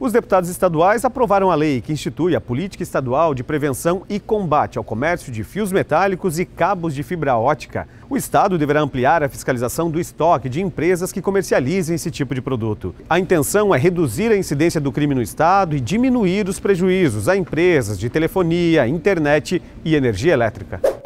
Os deputados estaduais aprovaram a lei que institui a Política Estadual de Prevenção e Combate ao Comércio de Fios Metálicos e Cabos de Fibra Ótica. O Estado deverá ampliar a fiscalização do estoque de empresas que comercializem esse tipo de produto. A intenção é reduzir a incidência do crime no Estado e diminuir os prejuízos a empresas de telefonia, internet e energia elétrica.